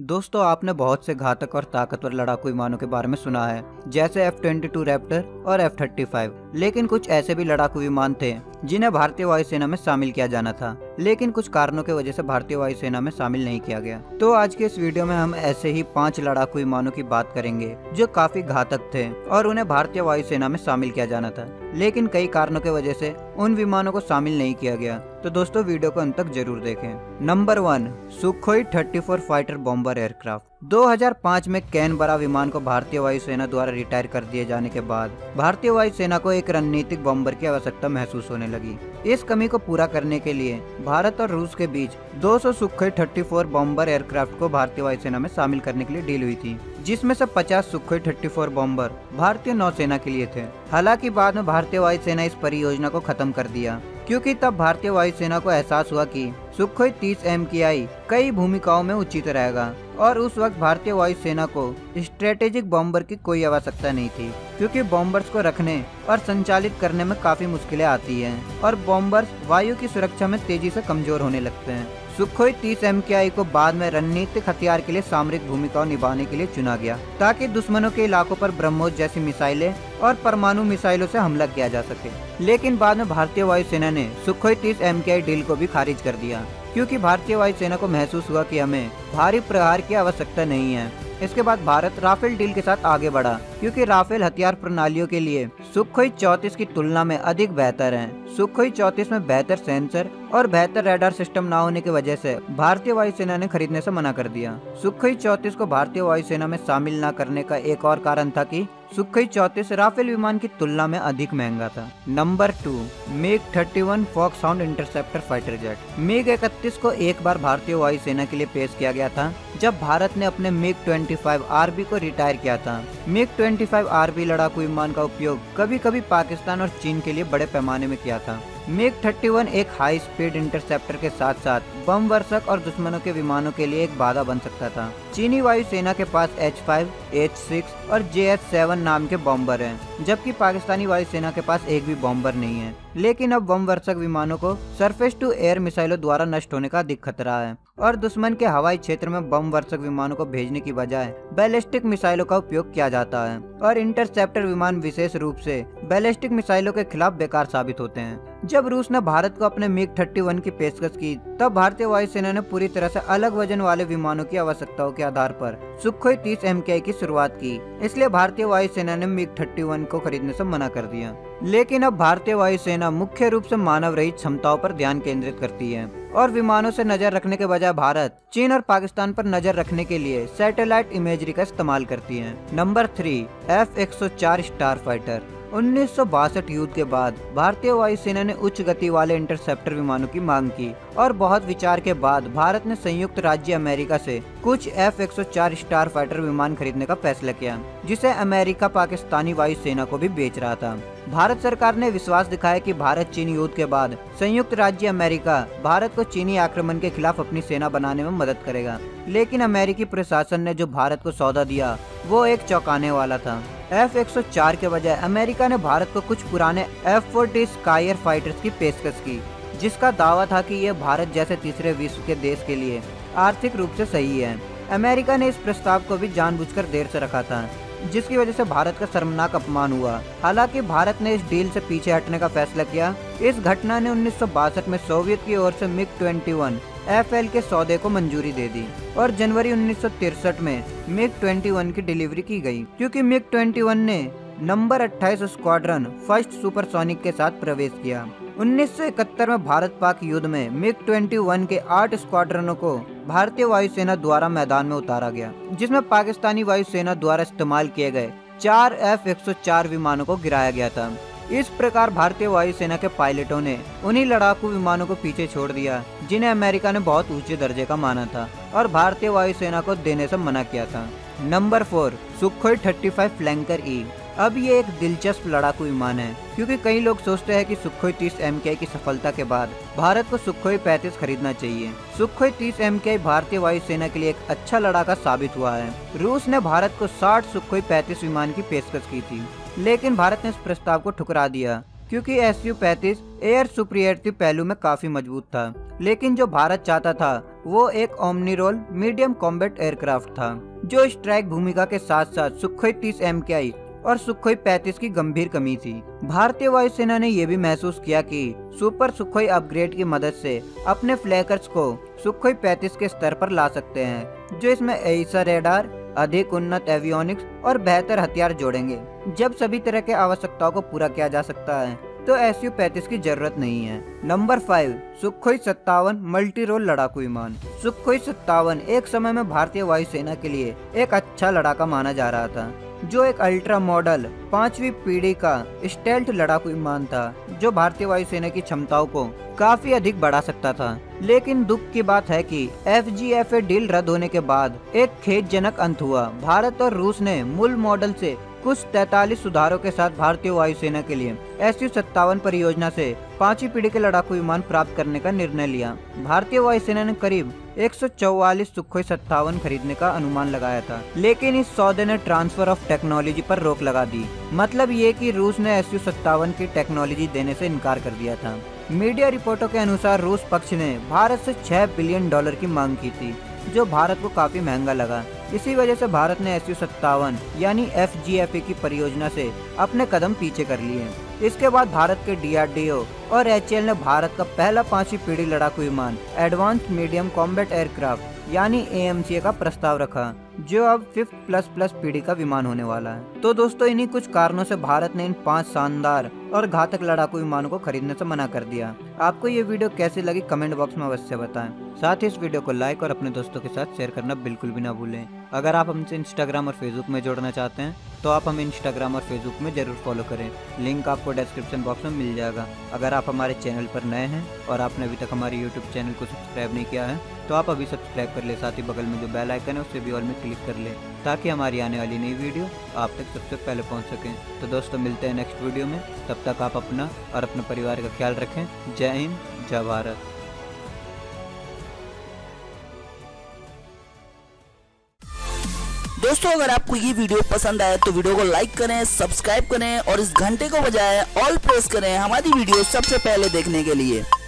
दोस्तों आपने बहुत से घातक और ताकतवर लड़ाकू विमानों के बारे में सुना है जैसे F-22 रैप्टर और F-35, लेकिन कुछ ऐसे भी लड़ाकू विमान थे जिन्हें भारतीय वायुसेना में शामिल किया जाना था लेकिन कुछ कारणों की वजह से भारतीय वायुसेना में शामिल नहीं किया गया। तो आज के इस वीडियो में हम ऐसे ही 5 लड़ाकू विमानों की बात करेंगे जो काफी घातक थे और उन्हें भारतीय वायुसेना में शामिल किया जाना था लेकिन कई कारणों की वजह से उन विमानों को शामिल नहीं किया गया। तो दोस्तों वीडियो को अंत तक जरूर देखें। Number 1, Sukhoi 34 fighter bomber aircraft. 2005 में कैनबरा विमान को भारतीय वायुसेना द्वारा रिटायर कर दिए जाने के बाद भारतीय वायुसेना को एक रणनीतिक बॉम्बर की आवश्यकता महसूस होने लगी। इस कमी को पूरा करने के लिए भारत और रूस के बीच 200 सुखोई 34 बॉम्बर एयरक्राफ्ट को भारतीय वायुसेना में शामिल करने के लिए डील हुई थी, जिसमें से 50 सुखोई 34 बॉम्बर भारतीय नौसेना के लिए थे। हालांकि बाद में भारतीय वायुसेना इस परियोजना को खत्म कर दिया क्योंकि तब भारतीय वायुसेना को एहसास हुआ कि सुखोई 30 एमकेआई कई भूमिकाओं में उचित रहेगा और उस वक्त भारतीय वायुसेना को स्ट्रेटेजिक बॉम्बर की कोई आवश्यकता नहीं थी क्योंकि बॉम्बर्स को रखने और संचालित करने में काफी मुश्किलें आती हैं और बॉम्बर्स वायु की सुरक्षा में तेजी से कमजोर होने लगते हैं। सुखोई 30 एमकेआई को बाद में रणनीतिक हथियार के लिए सामरिक भूमिकाओं निभाने के लिए चुना गया ताकि दुश्मनों के इलाकों पर ब्रह्मोस जैसी मिसाइलें और परमाणु मिसाइलों से हमला किया जा सके। लेकिन बाद में भारतीय वायुसेना ने सुखोई 30 एमकेआई डील को भी खारिज कर दिया क्योंकि भारतीय वायुसेना को महसूस हुआ कि हमें भारी प्रहार की आवश्यकता नहीं है। इसके बाद भारत राफेल डील के साथ आगे बढ़ा क्योंकि राफेल हथियार प्रणालियों के लिए सुखोई 34 की तुलना में अधिक बेहतर हैं। सुखोई 34 में बेहतर सेंसर और बेहतर रडार सिस्टम न होने की वजह से भारतीय वायुसेना ने खरीदने से मना कर दिया। सुखोई 34 को भारतीय वायुसेना में शामिल न करने का एक और कारण था कि सुखोई 34 राफेल विमान की तुलना में अधिक महंगा था। Number 2, MiG 31 Foxhound interceptor fighter jet. MiG 31 को एक बार भारतीय वायुसेना के लिए पेश किया गया था जब भारत ने अपने मिग 25 आरबी को रिटायर किया था। मिग 25 आरबी लड़ाकू विमान का उपयोग कभी कभी पाकिस्तान और चीन के लिए बड़े पैमाने में किया था। मिग 31 एक हाई स्पीड इंटरसेप्टर के साथ साथ बम वर्षक और दुश्मनों के विमानों के लिए एक बाधा बन सकता था। चीनी वायुसेना के पास H-5, H-6 और JH-7 नाम के बॉम्बर हैं, जबकि पाकिस्तानी वायुसेना के पास एक भी बॉम्बर नहीं है। लेकिन अब बम वर्षक विमानों को सरफेस टू एयर मिसाइलों द्वारा नष्ट होने का अधिक खतरा है और दुश्मन के हवाई क्षेत्र में बम वर्षक विमानों को भेजने की बजाय बैलिस्टिक मिसाइलों का उपयोग किया जाता है और इंटरसेप्टर विमान विशेष रूप से बैलिस्टिक मिसाइलों के खिलाफ बेकार साबित होते हैं। जब रूस ने भारत को अपने मिग 31 की पेशकश की तब भारतीय वायुसेना ने पूरी तरह से अलग वजन वाले विमानों की आवश्यकताओं के आधार पर सुखोई 30 एमकेआई की शुरुआत की, इसलिए भारतीय वायुसेना ने मिग 31 को खरीदने से मना कर दिया। लेकिन अब भारतीय वायुसेना मुख्य रूप से मानव रहित क्षमताओं पर ध्यान केंद्रित करती है और विमानों से नजर रखने के बजाय भारत, चीन और पाकिस्तान पर नजर रखने के लिए सैटेलाइट इमेजरी का इस्तेमाल करती है। Number 3, F-104 star fighter. 1962 युद्ध के बाद भारतीय वायुसेना ने उच्च गति वाले इंटरसेप्टर विमानों की मांग की और बहुत विचार के बाद भारत ने संयुक्त राज्य अमेरिका से कुछ F-104 स्टार फाइटर विमान खरीदने का फैसला किया जिसे अमेरिका पाकिस्तानी वायुसेना को भी बेच रहा था। भारत सरकार ने विश्वास दिखाया कि भारत चीन युद्ध के बाद संयुक्त राज्य अमेरिका भारत को चीनी आक्रमण के खिलाफ अपनी सेना बनाने में मदद करेगा, लेकिन अमेरिकी प्रशासन ने जो भारत को सौदा दिया वो एक चौंकाने वाला था। F-104 के बजाय अमेरिका ने भारत को कुछ पुराने F-40 स्कायर फाइटर्स की पेशकश की जिसका दावा था कि ये भारत जैसे तीसरे विश्व के देश के लिए आर्थिक रूप से सही है। अमेरिका ने इस प्रस्ताव को भी जानबूझकर देर से रखा था जिसकी वजह से भारत का शर्मनाक अपमान हुआ। हालांकि भारत ने इस डील से पीछे हटने का फैसला किया। इस घटना ने 1962 में सोवियत की ओर से मिग 21 एफएल के सौदे को मंजूरी दे दी और जनवरी 1963 में मिग 21 की डिलीवरी की गई क्योंकि मिग 21 ने नंबर 28 स्क्वाड्रन फर्स्ट सुपरसोनिक के साथ प्रवेश किया। 1971 में भारत पाक युद्ध में मिग 21 के 8 स्क्वाड्रनों को भारतीय वायुसेना द्वारा मैदान में उतारा गया जिसमें पाकिस्तानी वायुसेना द्वारा इस्तेमाल किए गए 4 F-104 विमानों को गिराया गया था। इस प्रकार भारतीय वायुसेना के पायलटों ने उन्हीं लड़ाकू विमानों को पीछे छोड़ दिया जिन्हें अमेरिका ने बहुत ऊंचे दर्जे का माना था और भारतीय वायुसेना को देने से मना किया था। Number 4, Sukhoi 35 Flanker E. अब ये एक दिलचस्प लड़ाकू विमान है क्योंकि कई लोग सोचते हैं कि सुखोई 30 एमकेआई की सफलता के बाद भारत को सुखोई 35 खरीदना चाहिए। सुखोई 30 एमकेआई भारतीय वायुसेना के लिए एक अच्छा लड़ाका साबित हुआ है। रूस ने भारत को 60 सुखोई 35 विमान की पेशकश की थी लेकिन भारत ने इस प्रस्ताव को ठुकरा दिया क्योंकि SU-35 एयर सुप्रियॉरिटी पहलू में काफी मजबूत था। लेकिन जो भारत चाहता था वो एक omni role medium combat aircraft था जो स्ट्राइक भूमिका के साथ साथ सुखोई 30 एमकेआई और सुखोई 35 की गंभीर कमी थी। भारतीय वायुसेना ने यह भी महसूस किया कि सुपर सुखोई अपग्रेड की मदद से अपने फ्लैकर्स को सुखोई 35 के स्तर पर ला सकते हैं, जो इसमें एईएसए रेडार, अधिक उन्नत एवियोनिक्स और बेहतर हथियार जोड़ेंगे। जब सभी तरह के आवश्यकताओं को पूरा किया जा सकता है तो SU-35 की जरूरत नहीं है। नंबर 5, सुखोई 57 मल्टी रोल लड़ाकू विमान। सुखोई 57 एक समय में भारतीय वायुसेना के लिए एक अच्छा लड़ाका माना जा रहा था, जो एक अल्ट्रा मॉडल 5वीं पीढ़ी का स्टेल्थ लड़ाकू विमान था जो भारतीय वायुसेना की क्षमताओं को काफी अधिक बढ़ा सकता था। लेकिन दुख की बात है कि एफजीएफए डील रद्द होने के बाद एक खेदजनक अंत हुआ। भारत और रूस ने मूल मॉडल से कुछ 43 सुधारों के साथ भारतीय वायुसेना के लिए SU-57 परियोजना से 5वीं पीढ़ी के लड़ाकू विमान प्राप्त करने का निर्णय लिया। भारतीय वायुसेना ने करीब 144 सुखोई 57 खरीदने का अनुमान लगाया था, लेकिन इस सौदे ने ट्रांसफर ऑफ टेक्नोलॉजी पर रोक लगा दी। मतलब ये कि रूस ने SU-57 की टेक्नोलॉजी देने से इनकार कर दिया था। मीडिया रिपोर्टों के अनुसार रूस पक्ष ने भारत से $6 बिलियन की मांग की थी, जो भारत को काफी महंगा लगा। इसी वजह से भारत ने SU-57 यानी एफजीएफए की परियोजना से अपने कदम पीछे कर लिए। इसके बाद भारत के DRDO और HL ने भारत का पहला 5वीं पीढ़ी लड़ाकू विमान एडवांस मीडियम कॉम्बेट एयरक्राफ्ट यानी AMCA का प्रस्ताव रखा, जो अब 5th++ पीढ़ी का विमान होने वाला है। तो दोस्तों, इन्हीं कुछ कारणों से भारत ने इन 5 शानदार और घातक लड़ाकू विमानों को खरीदने से मना कर दिया। आपको ये वीडियो कैसी लगी कमेंट बॉक्स में अवश्य बताएं। साथ ही इस वीडियो को लाइक और अपने दोस्तों के साथ शेयर करना बिल्कुल भी ना भूलें। अगर आप हमसे इंस्टाग्राम और फेसबुक में जुड़ना चाहते हैं तो आप हमें इंस्टाग्राम और फेसबुक में जरूर फॉलो करें, लिंक आपको डिस्क्रिप्शन बॉक्स में मिल जाएगा। अगर आप हमारे चैनल पर नए हैं और आपने अभी तक हमारे YouTube चैनल को सब्सक्राइब नहीं किया है तो आप अभी सब्सक्राइब कर ले। साथ ही बगल में जो बेल आइकन है उसे भी ऑल में क्लिक कर ले ताकि हमारी आने वाली नई वीडियो आप तक सबसे पहले पहुँच सकें। तो दोस्तों, मिलते हैं नेक्स्ट वीडियो में। तब तक आप अपना और अपने परिवार का ख्याल रखें। जय हिंद, जय भारत। दोस्तों, अगर आपको ये वीडियो पसंद आए तो वीडियो को लाइक करें, सब्सक्राइब करें और इस घंटे को बजाएं, ऑल प्रेस करें हमारी वीडियो सबसे पहले देखने के लिए।